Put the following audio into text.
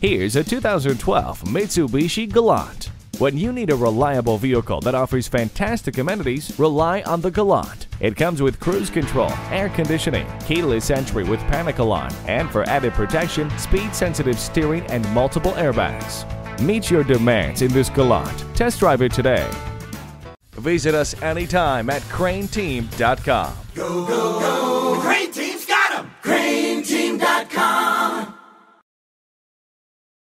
Here's a 2012 Mitsubishi Galant. When you need a reliable vehicle that offers fantastic amenities, rely on the Galant. It comes with cruise control, air conditioning, keyless entry with panic alarm, and for added protection, speed-sensitive steering and multiple airbags. Meet your demands in this Galant. Test drive it today. Visit us anytime at craneteam.com. Go, go, go.